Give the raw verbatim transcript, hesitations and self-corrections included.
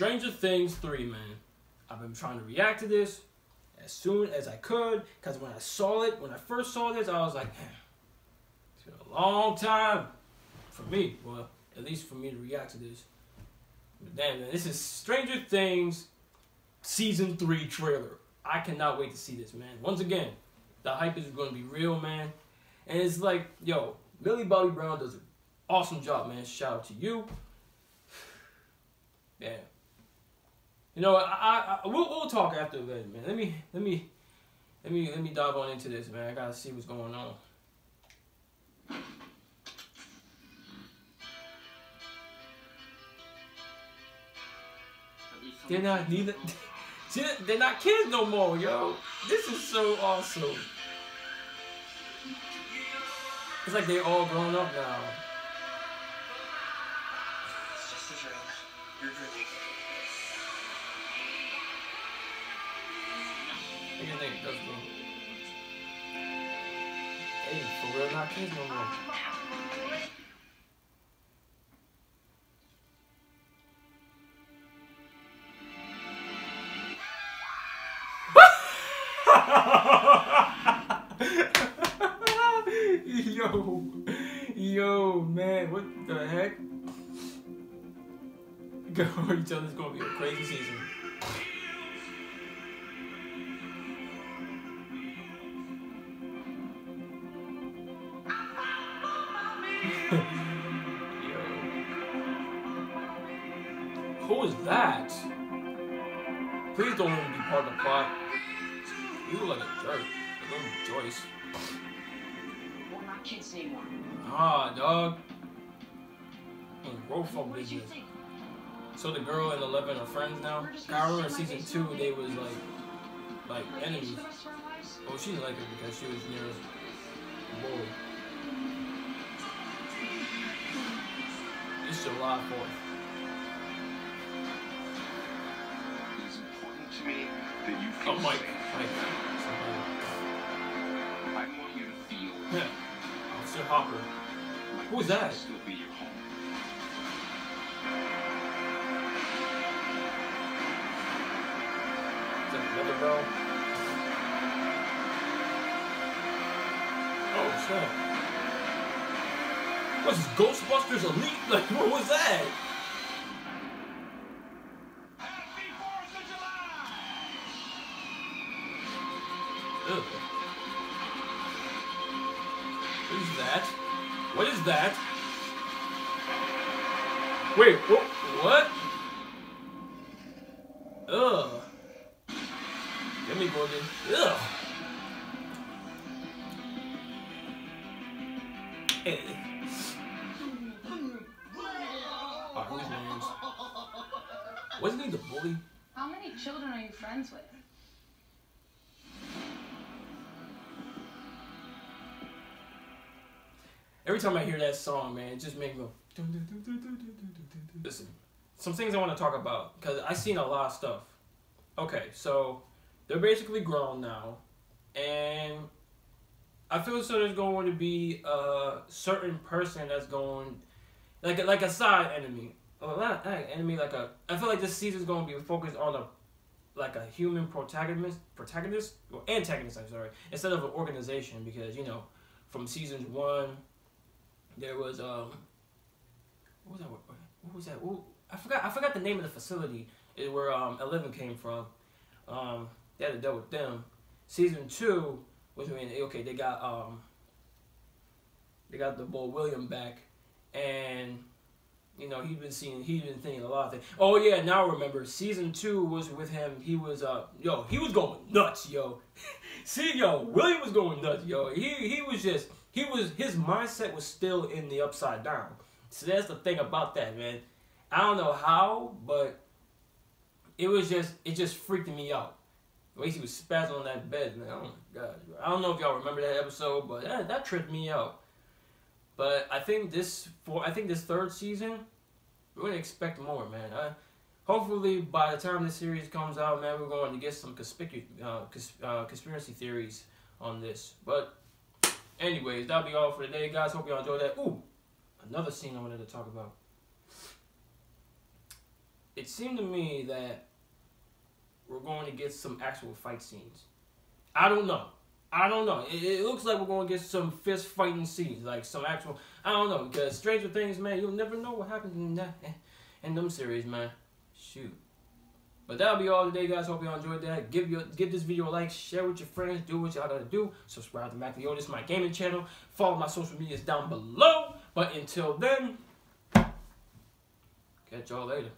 Stranger Things three, man. I've been trying to react to this as soon as I could, because when I saw it, when I first saw this, I was like, man, it's been a long time for me, well, at least for me to react to this. But damn, man, this is Stranger Things Season three trailer. I cannot wait to see this, man. Once again, the hype is going to be real, man. And it's like, yo, Millie Bobby Brown does an awesome job, man. Shout out to you. Damn. You know, I, I, I we'll, we'll talk after Eleven, man. Let me, let me, let me, let me dive on into this, man. I gotta see what's going on. They're not neither. See, they're not kids no more, yo. This is so awesome. It's like they're all grown up now. It's just a joke. You're dreaming. What do you think? That's cool. Hey, for real, not kids no more. Yo, yo, man, what the heck? Go, you tell this is gonna be a crazy season. Yo. Who is that? Please don't let me be part of the plot. You look like a jerk. I love Joyce. We're not kids anymore. Ah, dog. And growth up business. So the girl and Eleven are friends now. I remember in season two they was like, like enemies. Oh, she liked it because she was near a boy. It's July fourth. It's important to me that you feel oh, Mike. Mike. I want you to feel. Yeah. Officer Hopper. Who's that? Still be your home. Is that another bell? Oh, shit. What's this, Ghostbusters Elite? Like, what was that? Happy fourth of July! Ugh. What is that? What is that? Wait, what? What? Ugh. Let me go again. Ugh. Hey. Wasn't he the bully? How many children are you friends with? Every time I hear that song, man, it just makes me go. Listen, some things I want to talk about because I've seen a lot of stuff. Okay, so they're basically grown now, and I feel so there's going to be a certain person that's going, like, like a side enemy. Well, not an enemy, like a. I feel like this season's gonna be focused on a, like a human protagonist, protagonist or antagonist. I'm sorry, instead of an organization, because you know, from season one, there was um. What was that? What was that? Ooh, I forgot. I forgot the name of the facility is where um Eleven came from. Um, they had to deal with them. Season two was when okay they got um. They got the boy William back, and. You know, he'd been seeing, he'd been thinking a lot of things. Oh, yeah, now I remember. Season two was with him. He was, uh, yo, he was going nuts, yo. See, yo, William was going nuts, yo. He, he was just, he was, his mindset was still in the upside down. So that's the thing about that, man. I don't know how, but it was just, it just freaked me out. The way he was spazzing on that bed, man. Oh, my God. I don't know if y'all remember that episode, but that, that tripped me out. But I think this for I think this third season, we're gonna expect more, man. I, hopefully, by the time this series comes out, man, we're going to get some conspicuous uh, cons uh, conspiracy theories on this. But, anyways, that'll be all for today, guys. Hope y'all enjoyed that. Ooh, another scene I wanted to talk about. it seemed to me that we're going to get some actual fight scenes. I don't know. I don't know. It, it looks like we're going to get some fist fighting scenes, like some actual. I don't know, because Stranger Things, man, you'll never know what happens in that in them series, man. Shoot. But that'll be all today, guys. Hope y'all enjoyed that. Give your give this video a like, share with your friends, do what y'all gotta do. Subscribe to MacLeod, this is my gaming channel. Follow my social medias down below. But until then, catch y'all later.